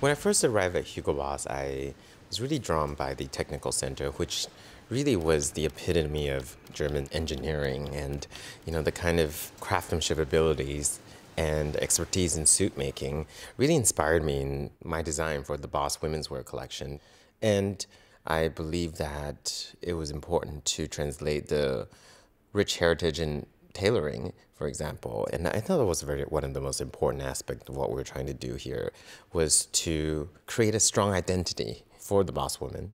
When I first arrived at Hugo Boss, I was really drawn by the technical center, which really was the epitome of German engineering and, the kind of craftsmanship abilities and expertise in suit making really inspired me in my design for the Boss women's wear collection. And I believe that it was important to translate the rich heritage in tailoring, for example. And I thought it was one of the most important aspects of what we were trying to do here was to create a strong identity for the Boss woman.